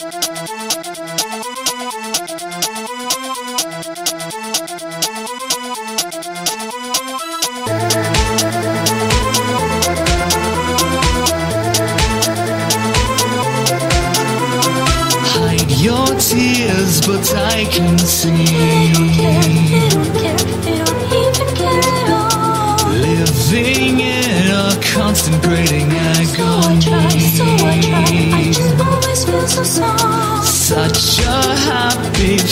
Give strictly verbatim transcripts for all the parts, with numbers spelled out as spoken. Hide your tears, but I can see. Living in a constant grating agony. So I try, so I try. I just always feel so small. Such a happy family.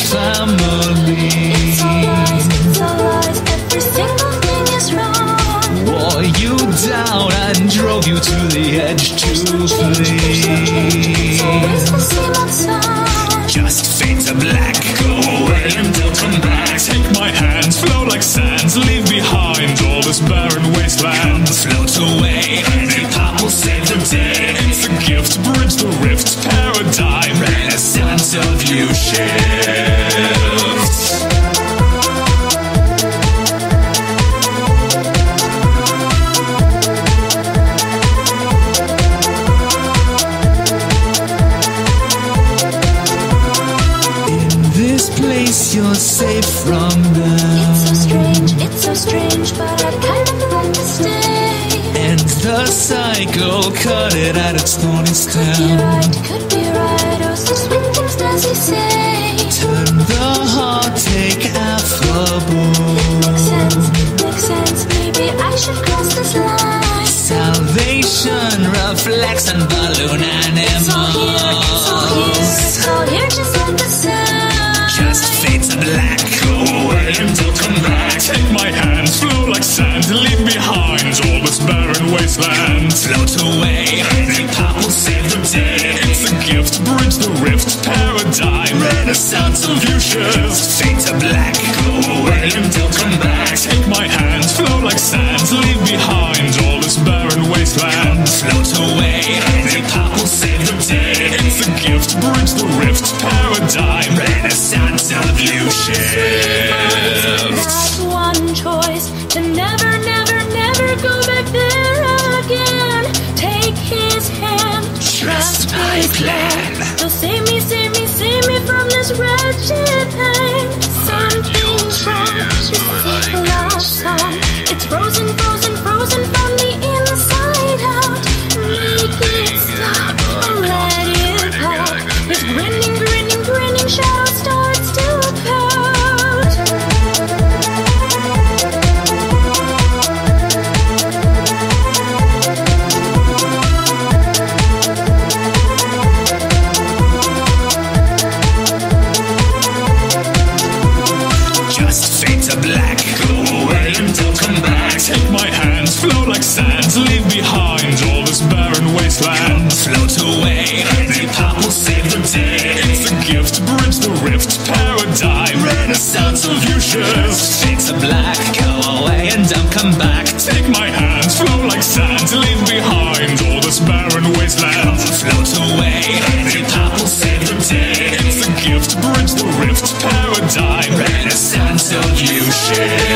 It's all lies, it's all lies. Every single thing is wrong. Wore you down and drove you to the edge to flee. It's always the same old song. Just fade to black. Go away and don't come back. Take my hands, flow like sands. Leave behind all this barren wasteland. Come float away. Candy Pop will save the day. It's a gift, bridge the rift, paradigm, renaissance of you shifts. You're safe from them. It's so strange, it's so strange, but I kind of like to stay. And the cycle cut it at its thorny stem. Could be right, could be right, oh such sweet things does he say. Turn the heartache affable. It makes sense, it makes sense, maybe I should cross this line. Salvation reflects on balloon animals. It's all here, it's all here, it's all here just like the sun. Just fade to black. Go away and don't come back. Take my hands, flow like sand. Leave behind all this barren wasteland. Float away. Candy Pop will save the day. It's a gift, bridge the rift, paradigm, renaissance of you shifts. Fade to black. Go away and don't come back. Take my hands, flow like sand. Leave behind all this barren wasteland. Float away. Candy Pop will save the day. It's a gift, bridge the rift, paradigm, renaissance. You shift. One choice to never, never, never go back there again. Take his hand, trust my plan. So save me, save me, save me from this wretched pain. Something's wrong. It's a love song. It's frozen, frozen, frozen from the inside out. Make it stop and let it out. It's grinning, grinning, grinning. Shout. Float away, Candy Pop will save the day. It's a gift, bridge the rift, paradigm, renaissance of you shifts. Fade to black, go away and don't come back. Take my hands, flow like sand, leave behind all this barren wasteland. Float away, Candy Pop will save the day. It's a gift, bridge the rift, paradigm, renaissance of you shifts.